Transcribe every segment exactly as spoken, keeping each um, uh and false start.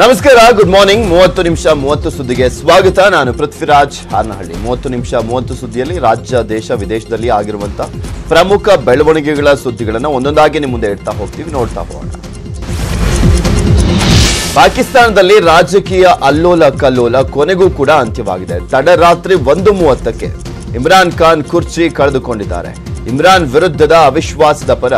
ನಮಸ್ಕಾರ good morning ಮೂವತ್ತು ನಿಮಿಷ ಮೂವತ್ತು ಸುದ್ದಿಗೆ ಸ್ವಾಗತ ನಾನು ಪೃಥ್ವಿರಾಜ್ ಹಾನಹಳ್ಳಿ ಮೂವತ್ತು ನಿಮಿಷ ಮೂವತ್ತು ಸುದ್ದಿಯಲ್ಲಿ ರಾಜ್ಯ ದೇಶ ವಿದೇಶದಲ್ಲಿ ಆಗಿರುವಂತ ಪ್ರಮುಖ ಬೆಳವಣಿಗೆಗಳ ಸುದ್ದಿಗಳನ್ನು ಒಂದೊಂದಾಗಿ ನಿಮ್ಮ ಮುಂದೆ ಇಡ್ತಾ ಹೋಗ್ತೀವಿ ನೋಡ್ತಾ ಹೋಗೋಣ ಪಾಕಿಸ್ತಾನದಲ್ಲಿ ರಾಜಕೀಯ ಅಲ್ಲೋಲ ಕಲ್ಲೋಲ ಕೊನೆಗೂ ಕೂಡ ಅಂತ್ಯವಾಗಿದೆ ತಡರಾತ್ರಿ ಒಂದು ಮೂವತ್ತು ಕ್ಕೆ ಇಮ್ರಾನ್ ಖಾನ್ ಕುರ್ಚಿ ಕಳೆದುಕೊಂಡಿದ್ದಾರೆ ಇಮ್ರಾನ್ ವಿರುದ್ಧದ ಅವಿಶ್ವಾಸದ ಪರ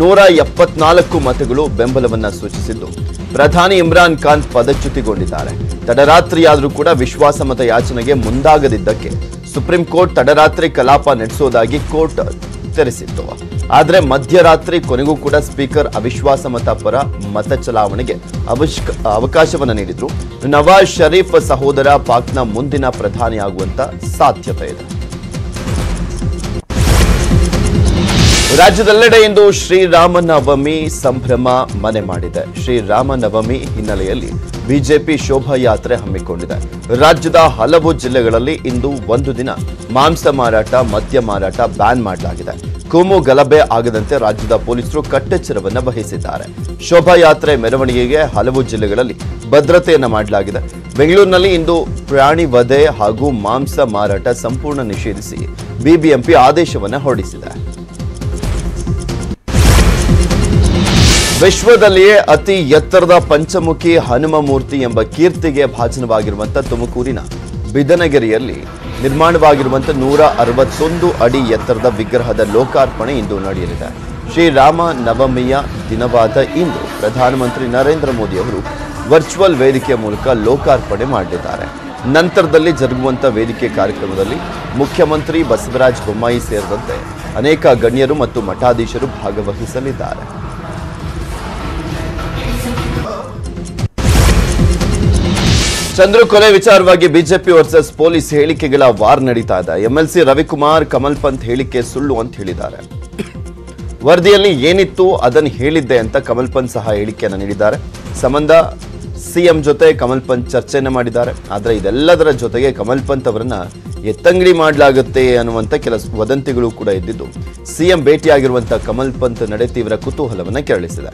ನೂರ ಎಪ್ಪತ್ತನಾಲ್ಕು ಮತಗಳು ಬೆಂಬಲವನ್ನ ಸೂಚಿಸಿದ್ದು ಪ್ರಧಾನಿ ಇಮ್ರಾನ್ ಖಾನ್ ಪದಚ್ಯುತಿಗೊಂಡಿದ್ದಾರೆ ತಡರಾತ್ರಿಯಾದರೂ ಕೂಡ ವಿಶ್ವಾಸ ಮತ ಯಾಚನೆಗೆ ಮುಂದಾಗದಿದ್ದಕ್ಕೆ ಸುಪ್ರೀಂ ಕೋರ್ಟ್ ತಡರಾತ್ರಿ ಕಲಾಪ ನಡೆಸೋದಾಗಿ ಕೋರ್ಟ್ ತಿಳಿಸಿತ್ತು ಆದರೆ ಮಧ್ಯರಾತ್ರಿ ಕೊನೆಗೂ ಕೂಡ ಸ್ಪೀಕರ್ ಅವಿಶ್ವಾಸ ಮತ ಪರ ಮತ ಚಲಾವಣೆಗೆ ಅವಕಾಶವನ್ನು ನೀಡಿದ್ರು ನವಾಜ್ ಶರೀಫ್ ಸಹೋದರ ಪಾಕ್ನ ಮುಂದಿನ ಪ್ರಧಾನಿಯಾಗುವಂತ ಸಾಧ್ಯತೆ ಇದೆ ರಾಜ್ಯದಲ್ಲೆಡೆ ಇಂದು ಶ್ರೀರಾಮನವಮಿ ಸಂಭ್ರಮ ಮನೆ ಮಾಡಿದೆ ಶ್ರೀರಾಮನವಮಿ ಹಿನ್ನೆಲೆಯಲ್ಲಿ ಬಿಜೆಪಿ ಶೋಭಾಯಾತ್ರೆ ಹಮ್ಮಿಕೊಂಡಿದೆ ರಾಜ್ಯದ ಹಲವು ಜಿಲ್ಲೆಗಳಲ್ಲಿ ಇಂದು ಒಂದು ದಿನ ಮಾಂಸ ಮಾರಾಟ ಮದ್ಯ ಮಾರಾಟ ಬ್ಯಾನ್ ಮಾಡಲಾಗಿದೆ ಕೋಮು ಗಲಭೆ ಆಗದಂತೆ ರಾಜ್ಯದ ಪೊಲೀಸರು ಕಟ್ಟೆಚ್ಚರವನ್ನು ವಹಿಸಿದ್ದಾರೆ ಶೋಭಾಯಾತ್ರೆ ಮೆರವಣಿಗೆಗೆ ಹಲವು ಜಿಲ್ಲೆಗಳಲ್ಲಿ ಭದ್ರತೆಯನ್ನು ಮಾಡಲಾಗಿದೆ ಬೆಂಗಳೂರಿನಲ್ಲಿ ಇಂದು ಪ್ರಾಣಿ ವಧೆ ಹಾಗೂ ಮಾಂಸ ಮಾರಾಟ ಸಂಪೂರ್ಣ ನಿಷೇಧಿಸಿ ಬಿಬಿಎಂಪಿ ಆದೇಶವನ್ನು ಹೊರಡಿಸಿದೆ ವಿಶ್ವದಲ್ಲಿಯೇ ಅತಿ ಎತ್ತರದ ಪಂಚಮುಖಿ ಹನುಮ ಮೂರ್ತಿ ಎಂಬ ಕೀರ್ತಿಗೆ ಭಾಜನವಾಗಿರುವಂಥ ತುಮಕೂರಿನ ಬಿದನಗಿರಿಯಲ್ಲಿ ನಿರ್ಮಾಣವಾಗಿರುವಂಥ ನೂರ ಅರವತ್ತೊಂದು ಅಡಿ ಎತ್ತರದ ವಿಗ್ರಹದ ಲೋಕಾರ್ಪಣೆ ಇಂದು ನಡೆಯಲಿದೆ ಶ್ರೀರಾಮ ನವಮಿಯ ದಿನವಾದ ಇಂದು ಪ್ರಧಾನಮಂತ್ರಿ ನರೇಂದ್ರ ಮೋದಿ ಅವರು ವರ್ಚುವಲ್ ವೇದಿಕೆ ಮೂಲಕ ಲೋಕಾರ್ಪಣೆ ಮಾಡಲಿದ್ದಾರೆ ನಂತರದಲ್ಲಿ ಜರುಗುವಂಥ ವೇದಿಕೆ ಕಾರ್ಯಕ್ರಮದಲ್ಲಿ ಮುಖ್ಯಮಂತ್ರಿ ಬಸವರಾಜ ಬೊಮ್ಮಾಯಿ ಸೇರಿದಂತೆ ಅನೇಕ ಗಣ್ಯರು ಮತ್ತು ಮಠಾಧೀಶರು ಭಾಗವಹಿಸಲಿದ್ದಾರೆ ಚಂದ್ರಕೊಲೆ ವಿಚಾರವಾಗಿ ಬಿಜೆಪಿ ವರ್ಸಸ್ ಪೊಲೀಸ್ ಹೇಳಿಕೆಗಳ ವಾರ್ ನಡೀತಾ ಇದೆ ಎಂಎಲ್ಸಿ ರವಿಕುಮಾರ್ ಕಮಲ್ ಪಂತ್ ಹೇಳಿಕೆ ಸುಳ್ಳು ಅಂತ ಹೇಳಿದ್ದಾರೆ ವರದಿಯಲ್ಲಿ ಏನಿತ್ತು ಅದನ್ನು ಹೇಳಿದ್ದೆ ಅಂತ ಕಮಲ್ ಪಂತ್ ಸಹ ಹೇಳಿಕೆಯನ್ನು ನೀಡಿದ್ದಾರೆ ಸಂಬಂಧ ಸಿಎಂ ಜೊತೆ ಕಮಲ್ ಪಂತ್ ಚರ್ಚೆಯನ್ನು ಮಾಡಿದ್ದಾರೆ ಆದರೆ ಇದೆಲ್ಲದರ ಜೊತೆಗೆ ಕಮಲ್ ಪಂತ್ ಅವರನ್ನ ಎತ್ತಂಗಡಿ ಮಾಡಲಾಗುತ್ತೆ ಅನ್ನುವಂಥ ಕೆಲ ವದಂತಿಗಳು ಕೂಡ ಇದ್ದಿದ್ದು ಸಿಎಂ ಭೇಟಿಯಾಗಿರುವಂಥ ಕಮಲ್ ಪಂತ್ ನಡೆ ತೀವ್ರ ಕುತೂಹಲವನ್ನು ಕೆರಳಿಸಿದೆ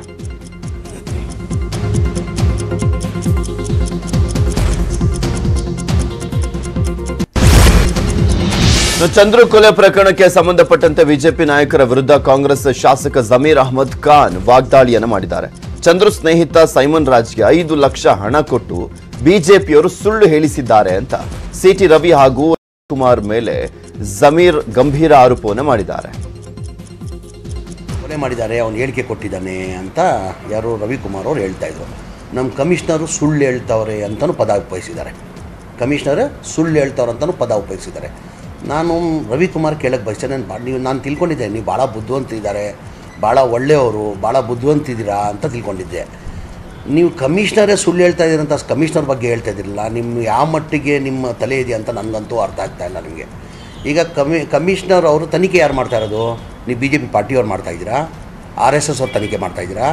ಚಂದ್ರು ಕೊಲೆ ಪ್ರಕರಣಕ್ಕೆ ಸಂಬಂಧಪಟ್ಟಂತೆ ಬಿಜೆಪಿ ನಾಯಕರ ವಿರುದ್ಧ ಕಾಂಗ್ರೆಸ್ ಶಾಸಕ ಜಮೀರ್ ಅಹಮದ್ ಖಾನ್ ವಾಗ್ದಾಳಿಯನ್ನು ಮಾಡಿದ್ದಾರೆ ಚಂದ್ರು ಸ್ನೇಹಿತ ಸೈಮನ್ ರಾಜ್ಗೆ ಐದು ಲಕ್ಷ ಹಣ ಕೊಟ್ಟು ಬಿಜೆಪಿಯವರು ಸುಳ್ಳು ಹೇಳಿಸಿದ್ದಾರೆ ಅಂತ ಸಿಟಿ ರವಿ ಹಾಗೂ ಕುಮಾರ್ ಮೇಲೆ ಜಮೀರ್ ಗಂಭೀರ ಆರೋಪವನ್ನು ಮಾಡಿದ್ದಾರೆ ಕೊಲೆ ಮಾಡಿದ್ದಾರೆ ಅವನು ಹೇಳಿಕೆ ಕೊಟ್ಟಿದ್ದಾನೆ ಅಂತ ಯಾರು ರವಿಕುಮಾರ್ ಅವರು ಹೇಳ್ತಾ ಇದ್ರು ನಮ್ಮ ಕಮಿಷನರು ಸುಳ್ಳು ಹೇಳ್ತಾವ್ರೆ ಅಂತಾನು ಪದ ಉಪಯೋಗಿಸಿದ್ದಾರೆ ಕಮಿಷನರ್ ಸುಳ್ಳು ಹೇಳ್ತಾವ್ರೆ ಅಂತಾನು ಪದ ಉಪಯೋಗಿಸಿದ್ದಾರೆ ನಾನು ರವಿಕುಮಾರ್ ಕೇಳಕ್ಕೆ ಬಯಸ್ತೇನೆ ನಾನು ಬಾ ನೀವು ನಾನು ತಿಳ್ಕೊಂಡಿದ್ದೆ ನೀವು ಭಾಳ ಬುದ್ಧಿವಂತಿದ್ದಾರೆ ಭಾಳ ಒಳ್ಳೆಯವರು ಭಾಳ ಬುದ್ಧಿವಂತಿದ್ದೀರಾ ಅಂತ ತಿಳ್ಕೊಂಡಿದ್ದೆ ನೀವು ಕಮಿಷ್ನರೇ ಸುಳ್ಳು ಹೇಳ್ತಾ ಇದ್ದೀರಂತ ಕಮಿಷ್ನರ್ ಬಗ್ಗೆ ಹೇಳ್ತಾ ಇದ್ದಿರಲಿಲ್ಲ ನಿಮ್ಮ ಯಾವ ಮಟ್ಟಿಗೆ ನಿಮ್ಮ ತಲೆ ಇದೆ ಅಂತ ನನಗಂತೂ ಅರ್ಥ ಆಗ್ತಾಯಿಲ್ಲ ನಿಮಗೆ ಈಗ ಕಮಿ ಕಮಿಷ್ನರ್ ಅವರು ತನಿಖೆ ಯಾರು ಮಾಡ್ತಾ ಇರೋದು ನೀವು ಬಿ ಜೆ ಪಿ ಪಾರ್ಟಿಯವ್ರು ಮಾಡ್ತಾಯಿದ್ದೀರಾ ಆರ್ ಎಸ್ ಎಸ್ ಅವ್ರು ತನಿಖೆ ಮಾಡ್ತಾಯಿದ್ದೀರಾ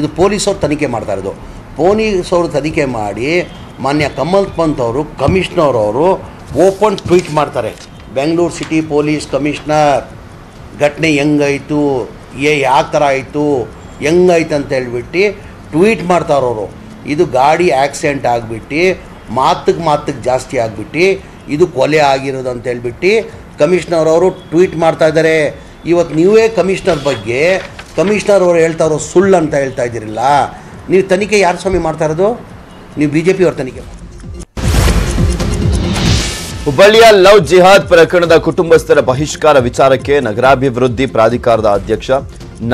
ಇದು ಪೊಲೀಸವ್ರು ತನಿಖೆ ಮಾಡ್ತಾ ಇರೋದು ಪೊಲೀಸ್ ಅವರು ತನಿಖೆ ಮಾಡಿ ಮಾನ್ಯ ಕಮಲ್ ಪಂತ್ ಅವರು ಕಮಿಷ್ನರ್ ಅವರು ಓಪನ್ ಟ್ವೀಟ್ ಮಾಡ್ತಾರೆ ಬೆಂಗಳೂರು ಸಿಟಿ ಪೊಲೀಸ್ ಕಮಿಷ್ನರ್ ಘಟನೆ ಹೆಂಗಾಯಿತು ಏ ಯಾವ ಥರ ಆಯಿತು ಹೆಂಗಾಯ್ತು ಅಂತ ಹೇಳ್ಬಿಟ್ಟು ಟ್ವೀಟ್ ಮಾಡ್ತಾರವರು ಇದು ಗಾಡಿ ಆ್ಯಕ್ಸಿಡೆಂಟ್ ಆಗಿಬಿಟ್ಟು ಮಾತಿಗೆ ಮಾತಿಗೆ ಜಾಸ್ತಿ ಆಗಿಬಿಟ್ಟು ಇದು ಕೊಲೆ ಆಗಿರೋದು ಅಂತ ಹೇಳ್ಬಿಟ್ಟು ಕಮಿಷ್ನರ್ ಅವರು ಟ್ವೀಟ್ ಮಾಡ್ತಾ ಇದ್ದಾರೆ ಇವತ್ತು ನೀವೇ ಕಮಿಷ್ನರ್ ಬಗ್ಗೆ ಕಮಿಷ್ನರ್ ಅವರು ಹೇಳ್ತಾರೋ ಸುಳ್ಳು ಅಂತ ಹೇಳ್ತಾ ಇದ್ದೀರಲ್ಲ ನೀವು ತನಿಖೆ ಯಾರು ಸ್ವಾಮಿ ಮಾಡ್ತಾ ಇರೋದು ನೀವು ಬಿ ಜೆ ಪಿ ಅವ್ರ ತನಿಖೆ ಹುಬ್ಬಳ್ಳಿಯ ಲವ್ ಜಿಹಾದ್ ಪ್ರಕರಣದ ಕುಟುಂಬಸ್ಥರ ಬಹಿಷ್ಕಾರ ವಿಚಾರಕ್ಕೆ ನಗರಾಭಿವೃದ್ಧಿ ಪ್ರಾಧಿಕಾರದ ಅಧ್ಯಕ್ಷ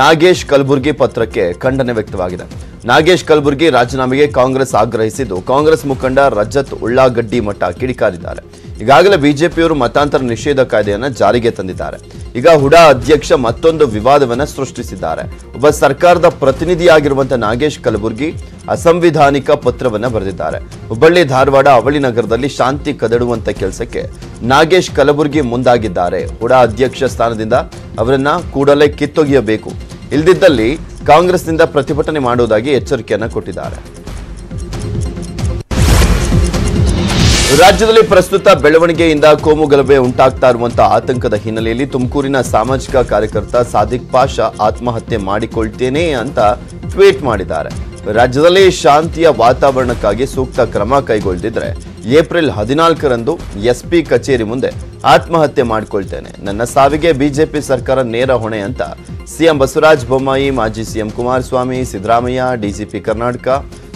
ನಾಗೇಶ್ ಕಲಬುರ್ಗಿ ಪತ್ರಕ್ಕೆ ಖಂಡನೆ ವ್ಯಕ್ತವಾಗಿದೆ ನಾಗೇಶ್ ಕಲಬುರ್ಗಿ ರಾಜೀನಾಮೆಗೆ ಕಾಂಗ್ರೆಸ್ ಆಗ್ರಹಿಸಿದ್ದು ಕಾಂಗ್ರೆಸ್ ಮುಖಂಡ ರಜತ್ ಉಳ್ಳಾಗಡ್ಡಿ ಮಠ ಕಿಡಿಕಾರಿದ್ದಾರೆ ಈಗಾಗಲೇ ಬಿಜೆಪಿಯವರು ಮತಾಂತರ ನಿಷೇಧ ಕಾಯ್ದೆಯನ್ನು ಜಾರಿಗೆ ತಂದಿದ್ದಾರೆ ಈಗ ಹುಡಾ ಅಧ್ಯಕ್ಷ ಮತ್ತೊಂದು ವಿವಾದವನ್ನು ಸೃಷ್ಟಿಸಿದ್ದಾರೆ ಒಬ್ಬ ಸರ್ಕಾರದ ಪ್ರತಿನಿಧಿಯಾಗಿರುವಂಥ ನಾಗೇಶ್ ಕಲಬುರ್ಗಿ ಅಸಂವಿಧಾನಿಕ ಪತ್ರವನ್ನು ಬರೆದಿದ್ದಾರೆ ಹುಬ್ಬಳ್ಳಿ ಧಾರವಾಡ ಅವಳಿ ನಗರದಲ್ಲಿ ಶಾಂತಿ ಕದಡುವಂಥ ಕೆಲಸಕ್ಕೆ ನಾಗೇಶ್ ಕಲಬುರ್ಗಿ ಮುಂದಾಗಿದ್ದಾರೆ ಹುಡಾ ಅಧ್ಯಕ್ಷ ಸ್ಥಾನದಿಂದ ಅವರನ್ನ ಕೂಡಲೇ ಕಿತ್ತೊಗೆಯಬೇಕು ಇಲ್ಲದಿದ್ದಲ್ಲಿ ಕಾಂಗ್ರೆಸ್ನಿಂದ ಪ್ರತಿಭಟನೆ ಮಾಡುವುದಾಗಿ ಎಚ್ಚರಿಕೆಯನ್ನು ಕೊಟ್ಟಿದ್ದಾರೆ ರಾಜ್ಯದಲ್ಲಿ ಪ್ರಸ್ತುತ ಬೆಳವಣಿಗೆಯಿಂದ ಕೋಮು ಗಲಭೆ ಉಂಟಾಗ್ತಾ ಇರುವಂತಹ ಆತಂಕದ ಹಿನ್ನೆಲೆಯಲ್ಲಿ ತುಮಕೂರಿನ ಸಾಮಾಜಿಕ ಕಾರ್ಯಕರ್ತ ಸಾದಿಕ್ ಪಾಷಾ ಆತ್ಮಹತ್ಯೆ ಮಾಡಿಕೊಳ್ತೇನೆ ಅಂತ ಟ್ವೀಟ್ ಮಾಡಿದ್ದಾರೆ ರಾಜ್ಯದಲ್ಲಿ ಶಾಂತಿಯ ವಾತಾವರಣಕ್ಕಾಗಿ ಸೂಕ್ತ ಕ್ರಮ ಕೈಗೊಳ್ಳದಿದ್ದರೆ ಏಪ್ರಿಲ್ ಹದಿನಾಲ್ಕರಂದು ಎಸ್ಪಿ ಕಚೇರಿ ಮುಂದೆ ಆತ್ಮಹತ್ಯೆ ಮಾಡಿಕೊಳ್ಳುತ್ತೇನೆ, ನನ್ನ ಸಾವಿಗೆ ಬಿಜೆಪಿ ಸರ್ಕಾರ ನೇರ ಹೊಣೆ ಅಂತ ಸಿಎಂ ಬಸವರಾಜ ಬೊಮ್ಮಾಯಿ, ಮಾಜಿ ಸಿಎಂ ಕುಮಾರ್ ಸ್ವಾಮಿ, ಸಿದ್ದರಾಮಯ್ಯ, ಡಿಜಿಪಿ ಕರ್ನಾಟಕ,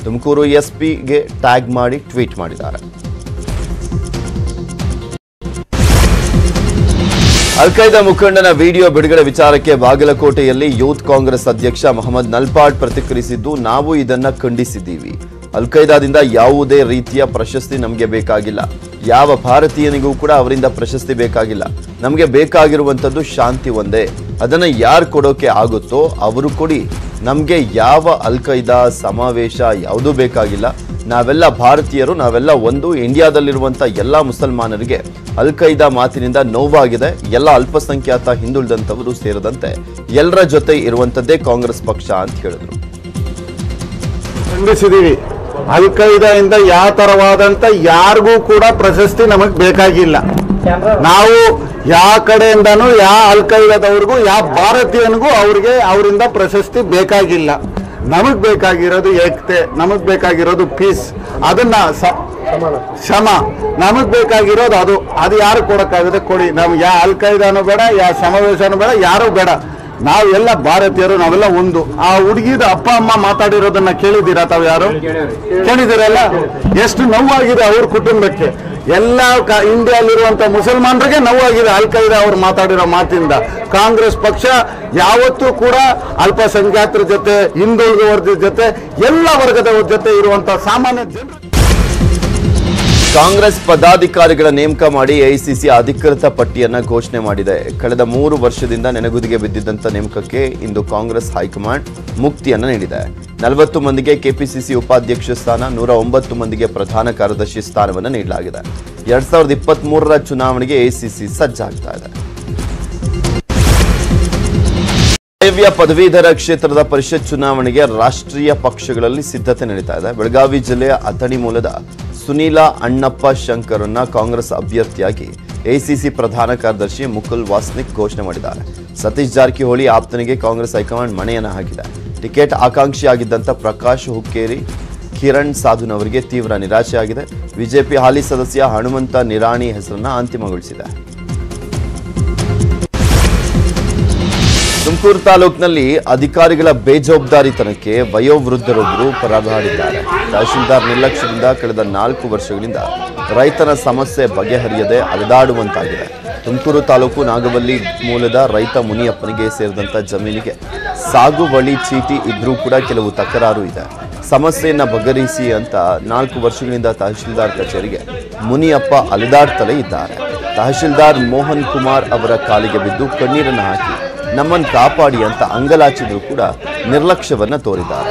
ತುಮಕೂರು ಎಸ್ಪಿ ಗೆ ಟ್ಯಾಗ್ ಮಾಡಿ ಟ್ವೀಟ್ ಮಾಡಿದ್ದಾರೆ. ಅಲ್ಖೈದಾ ಮುಖಂಡನ ವಿಡಿಯೋ ಬಿಡುಗಡೆ ವಿಚಾರಕ್ಕೆ ಬಾಗಲಕೋಟೆಯಲ್ಲಿ ಯೂತ್ ಕಾಂಗ್ರೆಸ್ ಅಧ್ಯಕ್ಷ ಮೊಹಮ್ಮದ್ ನಲ್ಪಾಡ್ ಪ್ರತಿಕ್ರಿಯಿಸಿದ್ದು, ನಾವು ಇದನ್ನ ಖಂಡಿಸಿದ್ದೀವಿ. ಅಲ್ಖೈದಾದಿಂದ ಯಾವುದೇ ರೀತಿಯ ಪ್ರಶಸ್ತಿ ನಮಗೆ ಬೇಕಾಗಿಲ್ಲ, ಯಾವ ಭಾರತೀಯನಿಗೂ ಕೂಡ ಅವರಿಂದ ಪ್ರಶಸ್ತಿ ಬೇಕಾಗಿಲ್ಲ. ನಮಗೆ ಬೇಕಾಗಿರುವಂಥದ್ದು ಶಾಂತಿ ಒಂದೇ, ಅದನ್ನು ಯಾರು ಕೊಡೋಕೆ ಆಗುತ್ತೋ ಅವರು ಕೊಡಿ. ನಮಗೆ ಯಾವ ಅಲ್ಖೈದಾ ಸಮಾವೇಶ ಯಾವುದೂ ಬೇಕಾಗಿಲ್ಲ. ನಾವೆಲ್ಲ ಭಾರತೀಯರು, ನಾವೆಲ್ಲ ಒಂದು. ಇಂಡಿಯಾದಲ್ಲಿರುವಂಥ ಎಲ್ಲ ಮುಸಲ್ಮಾನರಿಗೆ ಅಲ್ಖೈದಾ ಮಾತಿನಿಂದ ನೋವಾಗಿದೆ. ಎಲ್ಲ ಅಲ್ಪಸಂಖ್ಯಾತ ಹಿಂದುಳಿದಂಥವರು ಸೇರಿದಂತೆ ಎಲ್ಲರ ಜೊತೆ ಇರುವಂಥದ್ದೇ ಕಾಂಗ್ರೆಸ್ ಪಕ್ಷ ಅಂತ ಹೇಳಿದರು. ಖಂಡಿಸಿದ್ದೀವಿ. ಅಲ್ಖೈದಾಯಿಂದ ಯಾವ ತರವಾದಂಥ ಯಾರಿಗೂ ಕೂಡ ಪ್ರಶಸ್ತಿ ನಮಗೆ ಬೇಕಾಗಿಲ್ಲ. ನಾವು ಯಾವ ಕಡೆಯಿಂದನೂ ಯಾವ ಅಲ್ಖೈದಾದವ್ರಿಗೂ ಯಾವ ಭಾರತೀಯನಿಗೂ ಅವ್ರಿಗೆ ಅವರಿಂದ ಪ್ರಶಸ್ತಿ ಬೇಕಾಗಿಲ್ಲ. ನಮಗೆ ಬೇಕಾಗಿರೋದು ಏಕತೆ, ನಮಗೆ ಬೇಕಾಗಿರೋದು ಪೀಸ್, ಅದನ್ನು ಶ್ರಮ, ನಮಗೆ ಬೇಕಾಗಿರೋದು ಅದು. ಅದು ಯಾರು ಕೊಡೋಕ್ಕಾಗುತ್ತೆ ಕೊಡಿ. ನಮ್ಗೆ ಯಾವ ಅಲ್ಖೈದಾನು ಬೇಡ, ಯಾವ ಸಮಾವೇಶನೂ ಬೇಡ, ಯಾರೂ ಬೇಡ. ನಾವೆಲ್ಲ ಭಾರತೀಯರು, ನಾವೆಲ್ಲ ಒಂದು. ಆ ಹುಡುಗಿದ ಅಪ್ಪ ಅಮ್ಮ ಮಾತಾಡಿರೋದನ್ನ ಕೇಳಿದ್ದೀರಾ ತಾವು? ಯಾರು ಕೇಳಿದಿರಲ್ಲ? ಎಷ್ಟು ನೋವಾಗಿದೆ ಅವ್ರ ಕುಟುಂಬಕ್ಕೆ. ಎಲ್ಲ ಇಂಡಿಯಾದಲ್ಲಿರುವಂಥ ಮುಸಲ್ಮಾನರಿಗೆ ನೋವಾಗಿದೆ ಅಲ್ಖೈದಾ ಅವ್ರು ಮಾತಾಡಿರೋ ಮಾತಿಂದ. ಕಾಂಗ್ರೆಸ್ ಪಕ್ಷ ಯಾವತ್ತೂ ಕೂಡ ಅಲ್ಪಸಂಖ್ಯಾತರ ಜೊತೆ, ಹಿಂದುಳಿದ ವರ್ಗದ ಜೊತೆ, ಎಲ್ಲ ವರ್ಗದವ್ರ ಜೊತೆ ಇರುವಂಥ ಸಾಮಾನ್ಯ ಜನರು. ಕಾಂಗ್ರೆಸ್ ಪದಾಧಿಕಾರಿಗಳ ನೇಮಕ ಮಾಡಿ ಎಐಸಿಸಿ ಅಧಿಕೃತ ಪಟ್ಟಿಯನ್ನು ಘೋಷಣೆ ಮಾಡಿದೆ. ಕಳೆದ ಮೂರು ವರ್ಷದಿಂದ ನೆನೆಗುದಿಗೆ ಬಿದ್ದಿದ್ದಂಥ ನೇಮಕಕ್ಕೆ ಇಂದು ಕಾಂಗ್ರೆಸ್ ಹೈಕಮಾಂಡ್ ಮುಕ್ತಿಯನ್ನು ನೀಡಿದೆ. ನಲವತ್ತು ಮಂದಿಗೆ ಕೆಪಿಸಿಸಿ ಉಪಾಧ್ಯಕ್ಷ ಸ್ಥಾನ, ನೂರ ಒಂಬತ್ತು ಮಂದಿಗೆ ಪ್ರಧಾನ ಕಾರ್ಯದರ್ಶಿ ಸ್ಥಾನವನ್ನು ನೀಡಲಾಗಿದೆ. ಎರಡ್ ಸಾವಿರದ ಇಪ್ಪತ್ತ್ ಮೂರರ ಚುನಾವಣೆಗೆ ಎಐಸಿಸಿ ಸಜ್ಜಾಗ್ತಾ ಇದೆ. ವಾಯವ್ಯ ಪದವೀಧರ ಕ್ಷೇತ್ರದ ಪರಿಷತ್ ಚುನಾವಣೆಗೆ ರಾಷ್ಟ್ರೀಯ ಪಕ್ಷಗಳಲ್ಲಿ ಸಿದ್ಧತೆ ನಡೀತಾ ಇದೆ. ಬೆಳಗಾವಿ ಜಿಲ್ಲೆಯ ಅಥಣಿ ಮೂಲದ ಸುನೀಲ ಅಣ್ಣಪ್ಪ ಶಂಕರನ್ನ ಕಾಂಗ್ರೆಸ್ ಅಭ್ಯರ್ಥಿಯಾಗಿ ಎಸಿಸಿ ಪ್ರಧಾನ ಕಾರ್ಯದರ್ಶಿ ಮುಕುಲ್ ವಾಸ್ನಿಕ್ ಘೋಷಣೆ ಮಾಡಿದ್ದಾರೆ. ಸತೀಶ್ ಜಾರಕಿಹೊಳಿ ಆಪ್ತನಿಗೆ ಕಾಂಗ್ರೆಸ್ ಹೈಕಮಾಂಡ್ ಮಣೆಯನ್ನು ಹಾಕಿದೆ. ಟಿಕೆಟ್ ಆಕಾಂಕ್ಷಿಯಾಗಿದ್ದಂಥ ಪ್ರಕಾಶ್ ಹುಕ್ಕೇರಿ, ಕಿರಣ್ ಸಾಧುನವರಿಗೆ ತೀವ್ರ ನಿರಾಶೆಯಾಗಿದೆ. ಬಿಜೆಪಿ ಹಾಲಿ ಸದಸ್ಯ ಹನುಮಂತ ನಿರಾಣಿ ಹೆಸರನ್ನು ಅಂತಿಮಗೊಳಿಸಿದೆ. ತುಮಕೂರು ತಾಲೂಕಿನಲ್ಲಿ ಅಧಿಕಾರಿಗಳ ಬೇಜವಾಬ್ದಾರಿತನಕ್ಕೆ ವಯೋವೃದ್ಧರೊಬ್ಬರು ಪರಾರಿದ್ದಾರೆ. ತಹಶೀಲ್ದಾರ್ ನಿರ್ಲಕ್ಷ್ಯದಿಂದ ಕಳೆದ ನಾಲ್ಕು ವರ್ಷಗಳಿಂದ ರೈತನ ಸಮಸ್ಯೆ ಬಗೆಹರಿಯದೆ ಅಲೆದಾಡುವಂತಾಗಿದೆ. ತುಮಕೂರು ತಾಲೂಕು ನಾಗವಲ್ಲಿ ಮೂಲದ ರೈತ ಮುನಿಯಪ್ಪನಿಗೆ ಸೇರಿದಂಥ ಜಮೀನಿಗೆ ಸಾಗುವಳಿ ಚೀಟಿ ಇದ್ರೂ ಕೂಡ ಕೆಲವು ತಕರಾರು ಇದೆ. ಸಮಸ್ಯೆಯನ್ನು ಬಗೆಹರಿಸಿ ಅಂತ ನಾಲ್ಕು ವರ್ಷಗಳಿಂದ ತಹಶೀಲ್ದಾರ್ ಕಚೇರಿಗೆ ಮುನಿಯಪ್ಪ ಅಲೆದಾಡ್ತಲೇ ಇದ್ದಾರೆ. ತಹಶೀಲ್ದಾರ್ ಮೋಹನ್ ಕುಮಾರ್ ಅವರ ಕಾಲಿಗೆ ಬಿದ್ದು ಕಣ್ಣೀರನ್ನು ಹಾಕಿ ನಮ್ಮನ್ನು ಕಾಪಾಡಿ ಅಂತ ಅಂಗಲಾಚಿದ್ರು ಕೂಡ ನಿರ್ಲಕ್ಷ್ಯವನ್ನು ತೋರಿದ್ದಾರೆ.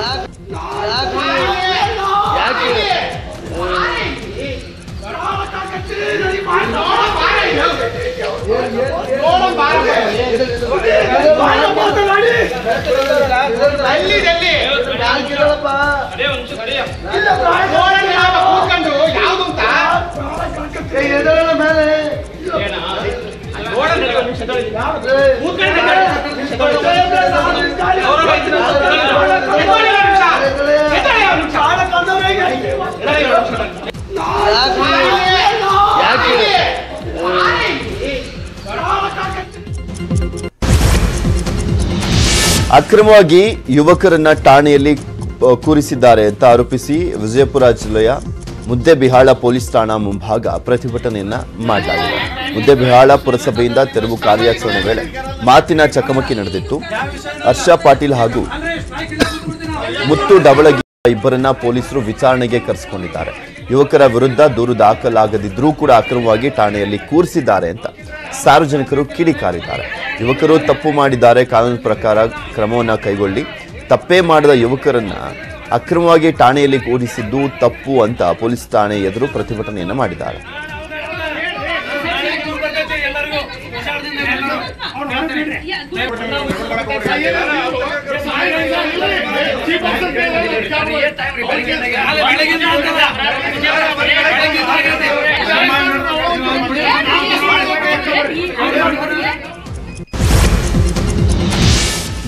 ಅಕ್ರಮವಾಗಿ ಯುವಕರನ್ನ ಠಾಣೆಯಲ್ಲಿ ಕೂರಿಸಿದ್ದಾರೆ ಅಂತ ಆರೋಪಿಸಿ ವಿಜಯಪುರ ಜಿಲ್ಲೆಯ ಮುದ್ದೆಬಿಹಾಳ ಪೊಲೀಸ್ ಠಾಣಾ ಮುಂಭಾಗ ಪ್ರತಿಭಟನೆಯನ್ನ ಮಾಡಲಾಗಿದೆ. ಮುದ್ದೆಬಿಹಾಳ ಪುರಸಭೆಯಿಂದ ತೆರವು ಕಾರ್ಯಾಚರಣೆ ವೇಳೆ ಮಾತಿನ ಚಕಮಕಿ ನಡೆದಿತ್ತು. ಹರ್ಷ ಪಾಟೀಲ್ ಹಾಗೂ ಮುತ್ತು ಡಬಳಗಿ ಇಬ್ಬರನ್ನ ಪೊಲೀಸರು ವಿಚಾರಣೆಗೆ ಕರೆಸಿಕೊಂಡಿದ್ದಾರೆ. ಯುವಕರ ವಿರುದ್ಧ ದೂರು ದಾಖಲಾಗದಿದ್ರೂ ಕೂಡ ಅಕ್ರಮವಾಗಿ ಠಾಣೆಯಲ್ಲಿ ಕೂರಿಸಿದ್ದಾರೆ ಅಂತ ಸಾರ್ವಜನಿಕರು ಕಿಡಿಕಾರಿದ್ದಾರೆ. ಯುವಕರು ತಪ್ಪು ಮಾಡಿದ್ದಾರೆ, ಕಾನೂನು ಪ್ರಕಾರ ಕ್ರಮವನ್ನು ಕೈಗೊಳ್ಳಿ. ತಪ್ಪೇ ಮಾಡಿದ ಯುವಕರನ್ನ ಅಕ್ರಮವಾಗಿ ಠಾಣೆಯಲ್ಲಿ ಕೂರಿಸಿದ್ದು ತಪ್ಪು ಅಂತ ಪೊಲೀಸ್ ಠಾಣೆ ಎದುರು ಪ್ರತಿಭಟನೆಯನ್ನು ಮಾಡಿದ್ದಾರೆ.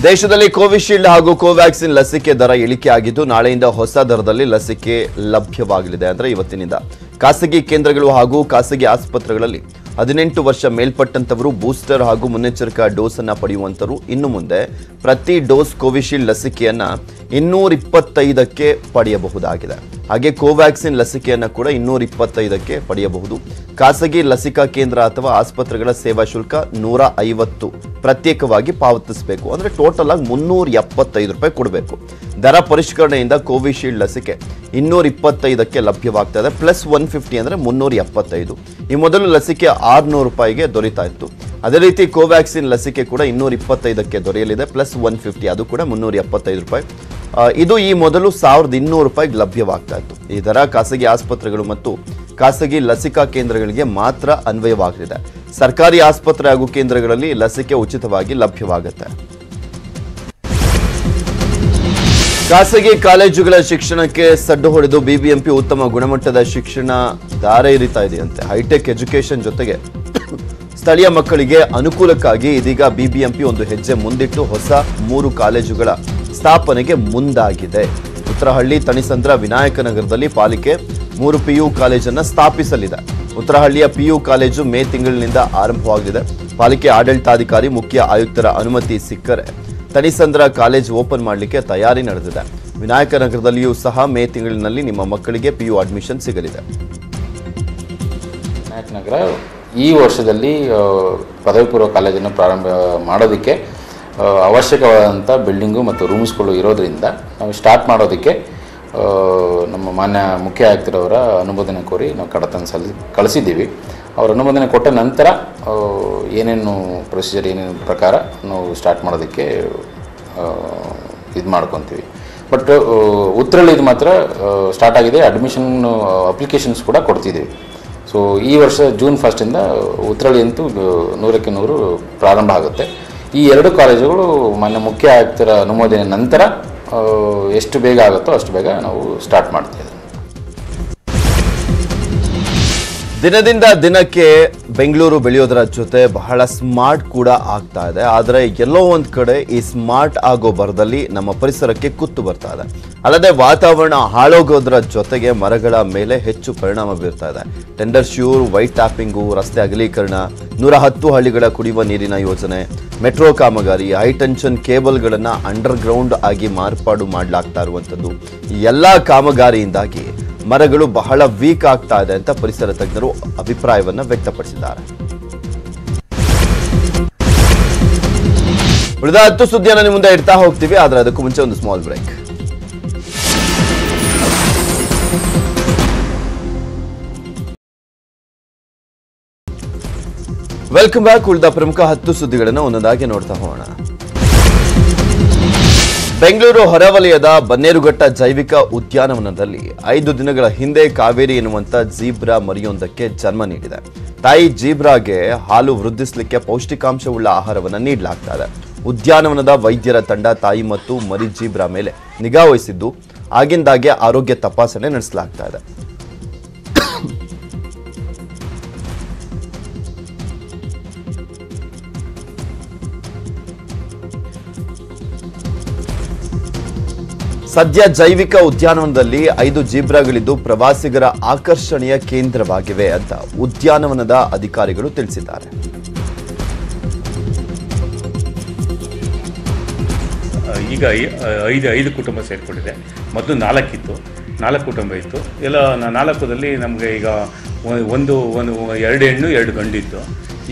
ದೇಶದಲ್ಲಿ ಕೋವಿಶೀಲ್ಡ್ ಹಾಗೂ ಕೋವ್ಯಾಕ್ಸಿನ್ ಲಸಿಕೆ ದರ ಇಳಿಕೆಯಾಗಿದ್ದು ನಾಳೆಯಿಂದ ಹೊಸ ದರದಲ್ಲಿ ಲಸಿಕೆ ಲಭ್ಯವಾಗಲಿದೆ ಅಂದ್ರೆ ಇವತ್ತಿನಿಂದ ಖಾಸಗಿ ಕೇಂದ್ರಗಳು ಹಾಗೂ ಖಾಸಗಿ ಆಸ್ಪತ್ರೆಗಳಲ್ಲಿ ಹದಿನೆಂಟು ವರ್ಷ ಮೇಲ್ಪಟ್ಟಂತವರು ಬೂಸ್ಟರ್ ಹಾಗೂ ಮುನ್ನೆಚ್ಚರಿಕಾ ಡೋಸ್ ಅನ್ನು ಪಡೆಯುವಂತರು ಇನ್ನು ಮುಂದೆ ಪ್ರತಿ ಡೋಸ್ ಕೋವಿಶೀಲ್ಡ್ ಲಸಿಕೆಯನ್ನು ಇನ್ನೂರ ಇಪ್ಪತ್ತೈದಕ್ಕೆ ಪಡೆಯಬಹುದಾಗಿದೆ. ಹಾಗೆ ಕೋವ್ಯಾಕ್ಸಿನ್ ಲಸಿಕೆಯನ್ನು ಕೂಡ ಇನ್ನೂರ ಇಪ್ಪತ್ತೈದಕ್ಕೆ ಪಡೆಯಬಹುದು. ಖಾಸಗಿ ಲಸಿಕಾ ಕೇಂದ್ರ ಅಥವಾ ಆಸ್ಪತ್ರೆಗಳ ಸೇವಾ ಶುಲ್ಕ ನೂರ ಐವತ್ತು ಪ್ರತ್ಯೇಕವಾಗಿ ಪಾವತಿಸಬೇಕು. ಅಂದರೆ ಟೋಟಲ್ ಆಗಿ ಮುನ್ನೂರ ಎಪ್ಪತ್ತೈದು ರೂಪಾಯಿ ಕೊಡಬೇಕು. ದರ ಪರಿಷ್ಕರಣೆಯಿಂದ ಕೋವಿಶೀಲ್ಡ್ ಲಸಿಕೆ ಇನ್ನೂರ ಇಪ್ಪತ್ತೈದಕ್ಕೆ ಲಭ್ಯವಾಗ್ತಾ ಇದೆ. ಪ್ಲಸ್ ಒನ್ ಫಿಫ್ಟಿ ಅಂದರೆ ಮುನ್ನೂರ ಎಪ್ಪತ್ತೈದು. ಈ ಮೊದಲು ಲಸಿಕೆ ಆರುನೂರು ರೂಪಾಯಿಗೆ ದೊರೀತಾ ಇತ್ತು. ಅದೇ ರೀತಿ ಕೋವ್ಯಾಕ್ಸಿನ್ ಲಸಿಕೆ ಕೂಡ ಇನ್ನೂರ ಇಪ್ಪತ್ತೈದಕ್ಕೆ ದೊರೆಯಲಿದೆ ಪ್ಲಸ್ ಒನ್ ಫಿಫ್ಟಿ, ಅದು ಕೂಡ ಮುನ್ನೂರ ಎಪ್ಪತ್ತೈದು ರೂಪಾಯಿ. ಇದು ಈ ಮೊದಲು ಸಾವಿರದ ಇನ್ನೂರು ರೂಪಾಯಿಗೆ ಲಭ್ಯವಾಗ್ತಾ ಇತ್ತು. ಈ ದರ ಖಾಸಗಿ ಆಸ್ಪತ್ರೆಗಳು ಮತ್ತು ಖಾಸಗಿ ಲಸಿಕಾ ಕೇಂದ್ರಗಳಿಗೆ ಮಾತ್ರ ಅನ್ವಯವಾಗಲಿದೆ. ಸರ್ಕಾರಿ ಆಸ್ಪತ್ರೆ ಹಾಗೂ ಕೇಂದ್ರಗಳಲ್ಲಿ ಲಸಿಕೆ ಉಚಿತವಾಗಿ ಲಭ್ಯವಾಗುತ್ತೆ. ಖಾಸಗಿ ಕಾಲೇಜುಗಳ ಶಿಕ್ಷಣಕ್ಕೆ ಸಡ್ಡು ಹೊಡೆದು ಬಿಬಿಎಂಪಿ ಉತ್ತಮ ಗುಣಮಟ್ಟದ ಶಿಕ್ಷಣ ದಾರೆ ಇರಿತಾ ಇದೆಯಂತೆ. ಹೈಟೆಕ್ ಎಜುಕೇಶನ್ ಜೊತೆಗೆ ಸ್ಥಳೀಯ ಮಕ್ಕಳಿಗೆ ಅನುಕೂಲಕ್ಕಾಗಿ ಇದೀಗ ಬಿಬಿಎಂಪಿ ಒಂದು ಹೆಜ್ಜೆ ಮುಂದಿಟ್ಟು ಹೊಸ ಮೂರು ಕಾಲೇಜುಗಳ ಸ್ಥಾಪನೆಗೆ ಮುಂದಾಗಿದೆ. ಉತ್ತರಹಳ್ಳಿ, ತಣಿಸಂದ್ರ, ವಿನಾಯಕನಗರದಲ್ಲಿ ಪಾಲಿಕೆ ಮೂರು ಪಿಯು ಕಾಲೇಜನ್ನು ಸ್ಥಾಪಿಸಲಿದೆ. ಉತ್ತರಹಳ್ಳಿಯ ಪಿಯು ಕಾಲೇಜು ಮೇ ತಿಂಗಳಿನಿಂದ ಆರಂಭವಾಗಲಿದೆ. ಪಾಲಿಕೆ ಆಡಳಿತಾಧಿಕಾರಿ ಮುಖ್ಯ ಆಯುಕ್ತರ ಅನುಮತಿ ಸಿಕ್ಕರೆ ತಣಿಸಂದ್ರ ಕಾಲೇಜ್ ಓಪನ್ ಮಾಡಲಿಕ್ಕೆ ತಯಾರಿ ನಡೆದಿದೆ. ವಿನಾಯಕನಗರದಲ್ಲಿಯೂ ಸಹ ಮೇ ತಿಂಗಳಿನಲ್ಲಿ ನಿಮ್ಮ ಮಕ್ಕಳಿಗೆ ಪಿಯು ಅಡ್ಮಿಷನ್ ಸಿಗಲಿದೆ. ವಿನಾಯಕನಗರ ಈ ವರ್ಷದಲ್ಲಿ ಪದವಿ ಪೂರ್ವ ಕಾಲೇಜನ್ನು ಪ್ರಾರಂಭ ಮಾಡೋದಕ್ಕೆ ಅವಶ್ಯಕವಾದಂಥ ಬಿಲ್ಡಿಂಗು ಮತ್ತು ರೂಮ್ಸ್ಗಳು ಇರೋದರಿಂದ ನಾವು ಸ್ಟಾರ್ಟ್ ಮಾಡೋದಕ್ಕೆ ನಮ್ಮ ಮಾನ್ಯ ಮುಖ್ಯ ಆಯುಕ್ತರವರ ಅನುಮೋದನೆ ಕೋರಿ ನಾವು ಕಡತನ ಸಲ್ಲಿ ಕಳಿಸಿದ್ದೀವಿ. ಅವ್ರ ಅನುಮೋದನೆ ಕೊಟ್ಟ ನಂತರ ಏನೇನು ಪ್ರೊಸೀಜರ್ ಏನೇನು ಪ್ರಕಾರ ನಾವು ಸ್ಟಾರ್ಟ್ ಮಾಡೋದಕ್ಕೆ ಇದು ಮಾಡ್ಕೊತೀವಿ. ಬಟ್ ಉತ್ತರಳ್ಳಿ ಇದು ಮಾತ್ರ ಸ್ಟಾರ್ಟ್ ಆಗಿದೆ. ಅಡ್ಮಿಷನ್ ಅಪ್ಲಿಕೇಶನ್ಸ್ ಕೂಡ ಕೊಡ್ತಿದ್ದೀವಿ. ಸೊ ಈ ವರ್ಷ ಜೂನ್ ಫಸ್ಟಿಂದ ಉತ್ತರಳ್ಳಿ ಅಂತೂ ನೂರಕ್ಕೆ ನೂರು ಪ್ರಾರಂಭ ಆಗುತ್ತೆ. ಈ ಎರಡು ಕಾಲೇಜುಗಳು ಮಾನ್ಯ ಮುಖ್ಯ ಆಯುಕ್ತರ ಅನುಮೋದನೆ ನಂತರ ಎಷ್ಟು ಬೇಗ ಆಗುತ್ತೋ ಅಷ್ಟು ಬೇಗ ನಾವು ಸ್ಟಾರ್ಟ್ ಮಾಡ್ತಿದ್ದೇವೆ. ದಿನದಿಂದ ದಿನಕ್ಕೆ ಬೆಂಗಳೂರು ಬೆಳೆಯೋದರ ಜೊತೆ ಬಹಳ ಸ್ಮಾರ್ಟ್ ಕೂಡ ಆಗ್ತಾ ಇದೆ. ಆದರೆ ಎಲ್ಲೋ ಒಂದು ಕಡೆ ಈ ಸ್ಮಾರ್ಟ್ ಆಗೋ ಬರದಲ್ಲಿ ನಮ್ಮ ಪರಿಸರಕ್ಕೆ ಕುತ್ತು ಬರ್ತಾ ಇದೆ. ಅಲ್ಲದೆ ವಾತಾವರಣ ಹಾಳೋಗೋದರ ಜೊತೆಗೆ ಮರಗಳ ಮೇಲೆ ಹೆಚ್ಚು ಪರಿಣಾಮ ಬೀರ್ತಾ ಇದೆ. ಟೆಂಡರ್ ಶ್ಯೂರ್, ವೈಟ್ ಟ್ಯಾಪಿಂಗು, ರಸ್ತೆ ಅಗಲೀಕರಣ, ನೂರ ಹತ್ತು ಹಳ್ಳಿಗಳ ಕುಡಿಯುವ ನೀರಿನ ಯೋಜನೆ, ಮೆಟ್ರೋ ಕಾಮಗಾರಿ, ಹೈಟೆನ್ಷನ್ ಕೇಬಲ್ಗಳನ್ನು ಅಂಡರ್ಗ್ರೌಂಡ್ ಆಗಿ ಮಾರ್ಪಾಡು ಮಾಡಲಾಗ್ತಾ ಇರುವಂಥದ್ದು, ಈ ಎಲ್ಲ ಕಾಮಗಾರಿಯಿಂದಾಗಿ ಮರಗಳು ಬಹಳ ವೀಕ್ ಆಗ್ತಾ ಇದೆ ಅಂತ ಪರಿಸರ ತಜ್ಞರು ಅಭಿಪ್ರಾಯವನ್ನು ವ್ಯಕ್ತಪಡಿಸಿದ್ದಾರೆ. ಉಳಿದ ಹತ್ತು ಸುದ್ದಿಯನ್ನು ನಿಮ್ಮ ಮುಂದೆ ಇಡ್ತಾ ಹೋಗ್ತೀವಿ. ಆದರೆ ಅದಕ್ಕೂ ಮುಂಚೆ ಒಂದು ಸ್ಮಾಲ್ ಬ್ರೇಕ್. Welcome back. ಉಳಿದ ಪ್ರಮುಖ ಹತ್ತು ಸುದ್ದಿಗಳನ್ನು ಒಂದೊಂದಾಗಿ ನೋಡ್ತಾ ಹೋಗೋಣ. ಬೆಂಗಳೂರು ಹೊರವಲಯದ ಬನ್ನೇರುಘಟ್ಟ ಜೈವಿಕ ಉದ್ಯಾನವನದಲ್ಲಿ ಐದು ದಿನಗಳ ಹಿಂದೆ ಕಾವೇರಿ ಎನ್ನುವಂಥ ಜೀಬ್ರಾ ಮರಿಯೊಂದಕ್ಕೆ ಜನ್ಮ ನೀಡಿದೆ. ತಾಯಿ ಜೀಬ್ರಾಗೆ ಹಾಲು ವೃದ್ಧಿಸಲಿಕ್ಕೆ ಪೌಷ್ಟಿಕಾಂಶವುಳ್ಳ ಆಹಾರವನ್ನು ನೀಡಲಾಗ್ತಾ ಇದೆ. ಉದ್ಯಾನವನದ ವೈದ್ಯರ ತಂಡ ತಾಯಿ ಮತ್ತು ಮರಿ ಜೀಬ್ರಾ ಮೇಲೆ ನಿಗಾ ವಹಿಸಿದ್ದು, ಆಗಿಂದಾಗೆ ಆರೋಗ್ಯ ತಪಾಸಣೆ ನಡೆಸಲಾಗ್ತಾ ಇದೆ. ಸದ್ಯ ಜೈವಿಕ ಉದ್ಯಾನವನದಲ್ಲಿ ಐದು ಜೀಬ್ರಾಗಳಿದ್ದು ಪ್ರವಾಸಿಗರ ಆಕರ್ಷಣೆಯ ಕೇಂದ್ರವಾಗಿವೆ ಅಂತ ಉದ್ಯಾನವನದ ಅಧಿಕಾರಿಗಳು ತಿಳಿಸಿದ್ದಾರೆ. ಈಗ ಐದು ಐದು ಕುಟುಂಬ ಸೇರಿಕೊಂಡಿದೆ. ಮೊದಲು ನಾಲ್ಕಿತ್ತು, ನಾಲ್ಕು ಕುಟುಂಬ ಇತ್ತು. ಎಲ್ಲ ನಾಲ್ಕುದಲ್ಲಿ ನಮಗೆ ಈಗ ಒಂದು ಒಂದು ಎರಡು ಹೆಣ್ಣು ಎರಡು ಗಂಡಿತ್ತು.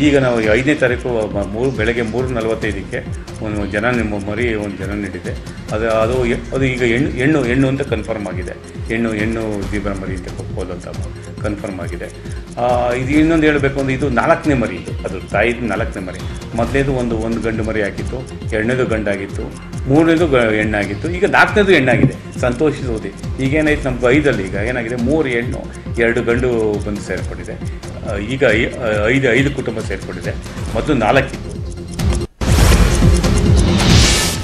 ಈಗ ನಾವು ಐದನೇ ತಾರೀಕು ಮೂರು ಬೆಳಗ್ಗೆ ಮೂರು ನಲವತ್ತೈದಕ್ಕೆ ಒಂದು ಜನ ನಿಮ್ಮ ಮರಿ ಒಂದು ಜನ ನೀಡಿದೆ. ಅದು ಅದು ಅದು ಈಗ ಹೆಣ್ಣು ಹೆಣ್ಣು ಹೆಣ್ಣು ಅಂತ ಕನ್ಫರ್ಮ್ ಆಗಿದೆ. ಹೆಣ್ಣು ಹೆಣ್ಣು ಜೀಬ್ರಾ ಮರಿ ಅಂತ ಹೋಗೋದು ಅಂತ ಕನ್ಫರ್ಮ್ ಆಗಿದೆ. ಇದು ಇನ್ನೊಂದು ಹೇಳಬೇಕು ಅಂದರೆ ಇದು ನಾಲ್ಕನೇ ಮರಿ, ಇದು ಅದು ತಾಯಿದು ನಾಲ್ಕನೇ ಮರಿ. ಮೊದಲೇದು ಒಂದು ಒಂದು ಗಂಡು ಮರಿ ಆಗಿತ್ತು, ಎರಡನೇದು ಗಂಡಾಗಿತ್ತು, ಮೂರನೇದು ಗ ಹೆಣ್ಣಾಗಿತ್ತು, ಈಗ ನಾಲ್ಕನೇದು ಹೆಣ್ಣಾಗಿದೆ. ಸಂತೋಷಿಸೋದೆ. ಈಗೇನಾಯ್ತು ನಮ್ಗೆ ಐದಲ್ಲಿ ಈಗ ಏನಾಗಿದೆ, ಮೂರು ಹೆಣ್ಣು ಎರಡು ಗಂಡು ಬಂದು ಸೇರ್ಕೊಂಡಿದೆ. ಈಗ ಐದು ಐದು ಕುಟುಂಬ ಸೇರ್ಕೊಂಡಿದೆ. ಮೊದಲು ನಾಲ್ಕಿತ್ತು.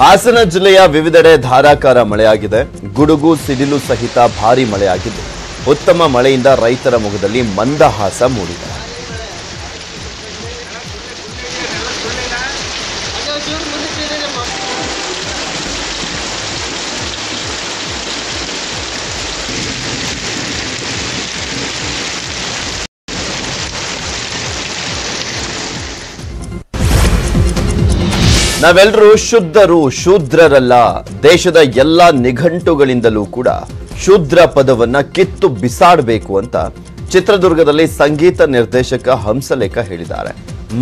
ಹಾಸನ ಜಿಲ್ಲೆಯ ವಿವಿಧೆಡೆ ಧಾರಾಕಾರ ಮಳೆಯಾಗಿದೆ. ಗುಡುಗು ಸಿಡಿಲು ಸಹಿತ ಭಾರೀ ಮಳೆಯಾಗಿದ್ದು ಉತ್ತಮ ಮಳೆಯಿಂದ ರೈತರ ಮೊಗದಲ್ಲಿ ಮಂದಹಾಸ ಮೂಡಿದೆ. ನಾವೆಲ್ಲರೂ ಶುದ್ಧರು ಶೂದ್ರರಲ್ಲ. ದೇಶದ ಎಲ್ಲ ನಿಘಂಟುಗಳಿಂದಲೂ ಕೂಡ ಶೂದ್ರ ಪದವನ್ನ ಕಿತ್ತು ಬಿಸಾಡಬೇಕು ಅಂತ ಚಿತ್ರದುರ್ಗದಲ್ಲಿ ಸಂಗೀತ ನಿರ್ದೇಶಕ ಹಂಸಲೇಖ ಹೇಳಿದ್ದಾರೆ.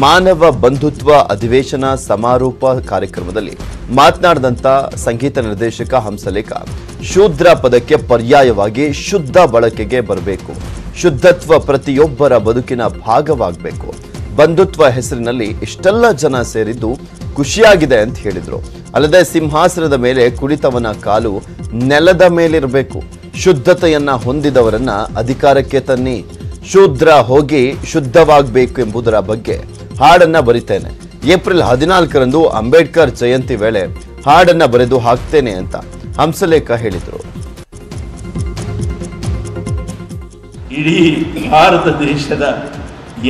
ಮಾನವ ಬಂಧುತ್ವ ಅಧಿವೇಶನ ಸಮಾರೋಪ ಕಾರ್ಯಕ್ರಮದಲ್ಲಿ ಮಾತನಾಡಿದಂತ ಸಂಗೀತ ನಿರ್ದೇಶಕ ಹಂಸಲೇಖ ಶೂದ್ರ ಪದಕ್ಕೆ ಪರ್ಯಾಯವಾಗಿ ಶುದ್ಧ ಬಳಕೆಗೆ ಬರಬೇಕು, ಶುದ್ಧತ್ವ ಪ್ರತಿಯೊಬ್ಬರ ಬದುಕಿನ ಭಾಗವಾಗಬೇಕು, ಬಂಧುತ್ವ ಹೆಸರಿನಲ್ಲಿ ಇಷ್ಟೆಲ್ಲ ಜನ ಸೇರಿದ್ದು ಖುಷಿಯಾಗಿದೆ ಅಂತ ಹೇಳಿದ್ರು. ಅಲ್ಲದೆ ಸಿಂಹಾಸನದ ಮೇಲೆ ಕುಳಿತವನ ಕಾಲು ನೆಲದ ಮೇಲಿರಬೇಕು, ಶುದ್ಧತೆಯನ್ನ ಹೊಂದಿದವರನ್ನ ಅಧಿಕಾರಕ್ಕೆ ತನ್ನಿ, ಶೂದ್ರ ಹೋಗಿ ಶುದ್ಧವಾಗಬೇಕು ಎಂಬುದರ ಬಗ್ಗೆ ಹಾಡನ್ನ ಬರಿತೇನೆ, ಏಪ್ರಿಲ್ ಹದಿನಾಲ್ಕರಂದು ಅಂಬೇಡ್ಕರ್ ಜಯಂತಿ ವೇಳೆ ಹಾಡನ್ನ ಬರೆದು ಹಾಕ್ತೇನೆ ಅಂತ ಹಂಸಲೇಖ ಹೇಳಿದ್ರು. ಇಡೀ ಭಾರತ ದೇಶದ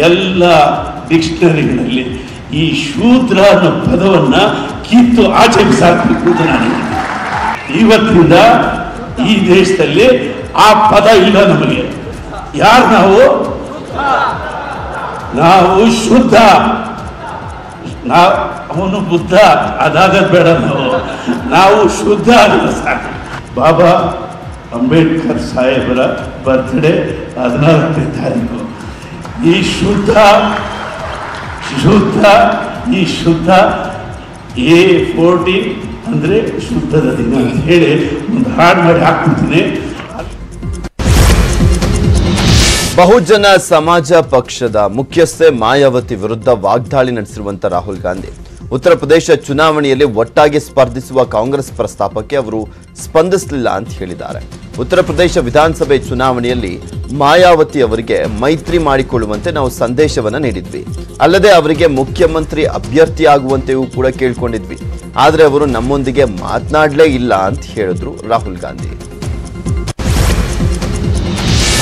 ಎಲ್ಲ ಡಿಕ್ಷನರಿಗಳಲ್ಲಿ ಈ ಶೂದ್ರ ಅನ್ನೋ ಪದವನ್ನ ಕಿತ್ತು ಆಚೆ ಬಿಸಾಕಬೇಕು ಅಂತ ನಾನು ಇವತ್ತಿನಿಂದ ಈ ದೇಶದಲ್ಲಿ ಆ ಪದ ಇಲ್ಲ. ನಮಗೆ ಯಾರು ನಾವು ನಾವು ಶುದ್ಧ, ನಾವು ಅವನು ಬುದ್ಧ ಅದಾಗದ್ ಬೇಡ, ನಾವು ನಾವು ಶುದ್ಧ ಅನ್ನೋ ಸಾಕು. ಬಾಬಾ ಅಂಬೇಡ್ಕರ್ ಸಾಹೇಬರ ಬರ್ತ್ಡೇ ಹದಿನಾಲ್ಕನೇ ತಾರೀಕು. ಈ ಶುದ್ಧ ಶುದ್ಧ ಈ ಶುದ್ಧ ಎ ಫೋರ್ಟೀನ್ ಅಂದರೆ ಶುದ್ಧದ ದಿನ ಅಂತ ಹೇಳಿ ಒಂದು ಹಾಡು ಮಾಡಿ ಹಾಕ್ಬಿಡ್ತೀನಿ. ಬಹುಜನ ಸಮಾಜ ಪಕ್ಷದ ಮುಖ್ಯಸ್ಥೆ ಮಾಯಾವತಿ ವಿರುದ್ಧ ವಾಗ್ದಾಳಿ ನಡೆಸಿರುವಂಥ ರಾಹುಲ್ ಗಾಂಧಿ ಉತ್ತರ ಪ್ರದೇಶ ಚುನಾವಣೆಯಲ್ಲಿ ಒಟ್ಟಾಗಿ ಸ್ಪರ್ಧಿಸುವ ಕಾಂಗ್ರೆಸ್ ಪ್ರಸ್ತಾಪಕ್ಕೆ ಅವರು ಸ್ಪಂದಿಸಲಿಲ್ಲ ಅಂತ ಹೇಳಿದ್ದಾರೆ. ಉತ್ತರ ಪ್ರದೇಶ ವಿಧಾನಸಭೆ ಚುನಾವಣೆಯಲ್ಲಿ ಮಾಯಾವತಿ ಅವರಿಗೆ ಮೈತ್ರಿ ಮಾಡಿಕೊಳ್ಳುವಂತೆ ನಾವು ಸಂದೇಶವನ್ನು ನೀಡಿದ್ವಿ, ಅಲ್ಲದೆ ಅವರಿಗೆ ಮುಖ್ಯಮಂತ್ರಿ ಅಭ್ಯರ್ಥಿಯಾಗುವಂತೆಯೂ ಕೂಡ ಕೇಳಿಕೊಂಡಿದ್ವಿ, ಆದರೆ ಅವರು ನಮ್ಮೊಂದಿಗೆ ಮಾತನಾಡಲೇ ಇಲ್ಲ ಅಂತ ಹೇಳಿದ್ರು ರಾಹುಲ್ ಗಾಂಧಿ.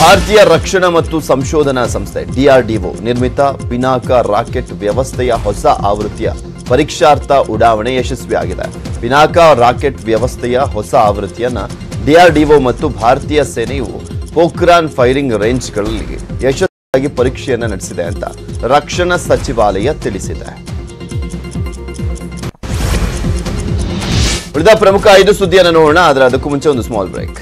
ಭಾರತೀಯ ರಕ್ಷಣಾ ಮತ್ತು ಸಂಶೋಧನಾ ಸಂಸ್ಥೆ ಡಿಆರ್ಡಿಒ ನಿರ್ಮಿತ ಪಿನಾಕ ರಾಕೆಟ್ ವ್ಯವಸ್ಥೆಯ ಹೊಸ ಆವೃತ್ತಿಯ ಪರೀಕ್ಷಾರ್ಥ ಉಡಾವಣೆ ಯಶಸ್ವಿಯಾಗಿದೆ. ಪಿನಾಕ ರಾಕೆಟ್ ವ್ಯವಸ್ಥೆಯ ಹೊಸ ಆವೃತ್ತಿಯನ್ನು ಡಿಆರ್ಡಿಒ ಮತ್ತು ಭಾರತೀಯ ಸೇನೆಯು ಪೋಖ್ರಾನ್ ಫೈರಿಂಗ್ ರೇಂಜ್ಗಳಲ್ಲಿ ಯಶಸ್ವಿಯಾಗಿ ಪರೀಕ್ಷೆಯನ್ನು ನಡೆಸಿದೆ ಅಂತ ರಕ್ಷಣಾ ಸಚಿವಾಲಯ ತಿಳಿಸಿದೆ. ಉಳಿದ ಪ್ರಮುಖ ಐದು ಸುದ್ದಿಯನ್ನು ನೋಡೋಣ, ಆದರೆ ಅದಕ್ಕೂ ಮುಂಚೆ ಒಂದು ಸ್ಮಾಲ್ ಬ್ರೇಕ್.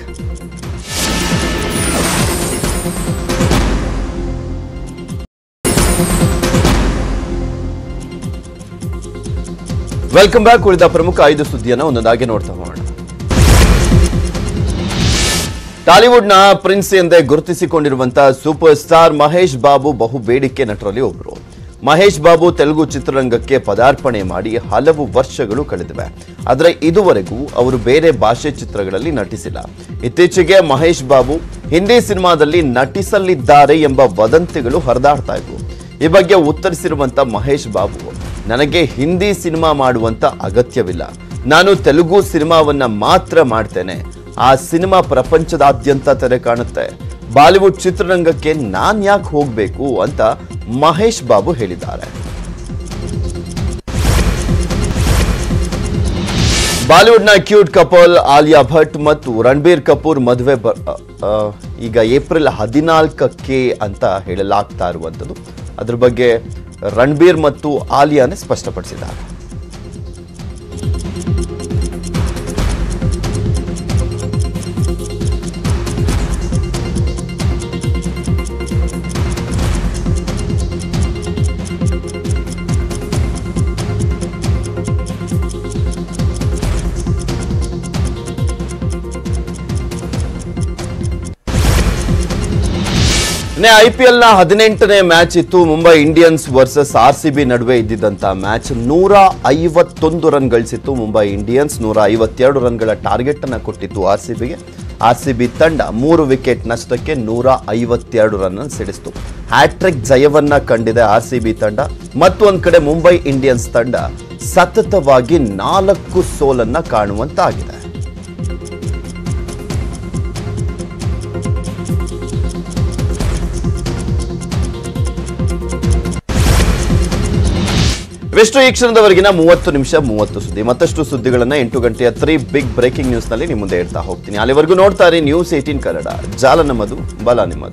Welcome back. ಉಳಿದ ಪ್ರಮುಖ ಐದು ಸುದ್ದಿಯನ್ನು ಒಂದೊಂದಾಗಿ ನೋಡ್ತಾ ಹೋಗೋಣ. ಟಾಲಿವುಡ್ನ ಪ್ರಿನ್ಸ್ ಎಂದೇ ಗುರುತಿಸಿಕೊಂಡಿರುವಂತಹ ಸೂಪರ್ ಸ್ಟಾರ್ ಮಹೇಶ್ ಬಾಬು ಬಹು ಬೇಡಿಕೆ ನಟರಲ್ಲಿ ಒಬ್ಬರು. ಮಹೇಶ್ ಬಾಬು ತೆಲುಗು ಚಿತ್ರರಂಗಕ್ಕೆ ಪದಾರ್ಪಣೆ ಮಾಡಿ ಹಲವು ವರ್ಷಗಳು ಕಳೆದಿವೆ, ಆದರೆ ಇದುವರೆಗೂ ಅವರು ಬೇರೆ ಭಾಷೆ ಚಿತ್ರಗಳಲ್ಲಿ ನಟಿಸಿಲ್ಲ. ಇತ್ತೀಚೆಗೆ ಮಹೇಶ್ ಬಾಬು ಹಿಂದಿ ಸಿನಿಮಾದಲ್ಲಿ ನಟಿಸಲಿದ್ದಾರೆ ಎಂಬ ವದಂತಿಗಳು ಹರಿದಾಡ್ತಾ ಇದ್ವು. ಈ ಬಗ್ಗೆ ಉತ್ತರಿಸಿರುವಂತಹ ಮಹೇಶ್ ಬಾಬು, ನನಗೆ ಹಿಂದಿ ಸಿನಿಮಾ ಮಾಡುವಂತ ಅಗತ್ಯವಿಲ್ಲ, ನಾನು ತೆಲುಗು ಸಿನಿಮಾವನ್ನ ಮಾತ್ರ ಮಾಡ್ತೇನೆ. ಆ ಸಿನಿಮಾ ಪ್ರಪಂಚದಾದ್ಯಂತ ತೆರೆ ಕಾಣುತ್ತೆ, ಬಾಲಿವುಡ್ ಚಿತ್ರರಂಗಕ್ಕೆ ನಾನ್ ಯಾಕೆ ಹೋಗ್ಬೇಕು ಅಂತ ಮಹೇಶ್ ಬಾಬು ಹೇಳಿದ್ದಾರೆ. ಬಾಲಿವುಡ್ನ ಕ್ಯೂಟ್ ಕಪಲ್ ಆಲಿಯಾ ಭಟ್ ಮತ್ತು ರಣಬೀರ್ ಕಪೂರ್ ಮದುವೆ ಈಗ ಏಪ್ರಿಲ್ ಹದಿನಾಲ್ಕಕ್ಕೆ ಅಂತ ಹೇಳಲಾಗ್ತಾ ಇರುವಂಥದ್ದು. ಅದ್ರ ಬಗ್ಗೆ ರಣಬೀರ್ ಮತ್ತು ಆಲಿಯಾನೇ ಸ್ಪಷ್ಟಪಡಿಸಿದ್ದಾರೆ. ಐಪಿಎಲ್ನ ಹದಿನೆಂಟನೇ ಮ್ಯಾಚ್ ಇತ್ತು. ಮುಂಬೈ ಇಂಡಿಯನ್ಸ್ ವರ್ಸಸ್ ಆರ್ಸಿಬಿ ನಡುವೆ ಇದ್ದಿದ್ದಂಥ ಮ್ಯಾಚ್ ನೂರ ಐವತ್ತೊಂದು ರನ್ ಗಳಿಸಿತ್ತು. ಮುಂಬೈ ಇಂಡಿಯನ್ಸ್ ನೂರ ಐವತ್ತೆರಡು ರನ್ಗಳ ಟಾರ್ಗೆಟ್ ಅನ್ನು ಕೊಟ್ಟಿತ್ತು ಆರ್ಸಿಬಿಗೆ. ಆರ್ಸಿಬಿ ತಂಡ ಮೂರು ವಿಕೆಟ್ ನಷ್ಟಕ್ಕೆ ನೂರ ಐವತ್ತೆರಡು ರನ್ ಸಿಡಿಸಿತು. ಹ್ಯಾಟ್ರಿಕ್ ಜಯವನ್ನ ಕಂಡಿದೆ ಆರ್ಸಿಬಿ ತಂಡ. ಮತ್ತೊಂದು ಕಡೆ ಮುಂಬೈ ಇಂಡಿಯನ್ಸ್ ತಂಡ ಸತತವಾಗಿ ನಾಲ್ಕು ಸೋಲನ್ನ ಕಾಣುವಂತಾಗಿದೆ. ವಿಷ್ಣು ಈ ಕ್ಷಣದವರೆಗಿನ ಮೂವತ್ತು ನಿಮಿಷ ಮೂವತ್ತು ಸುದ್ದಿ. ಮತ್ತಷ್ಟು ಸುದ್ದಿಗಳನ್ನು ಎಂಟು ಗಂಟೆಯ ತ್ರೀ ಬಿಗ್ ಬ್ರೇಕಿಂಗ್ ನ್ಯೂಸ್ನಲ್ಲಿ ನಿಮ್ಮ ಮುಂದೆ ಇಡ್ತಾ ಹೋಗ್ತೀನಿ. ಅಲ್ಲಿವರೆಗೂ ನೋಡ್ತಾರೆ ನ್ಯೂಸ್ ಏಟೀನ್ ಕನ್ನಡ. ಜಾಲ ನಮ್ಮದು, ಬಲ ನಿಮ್ಮದು.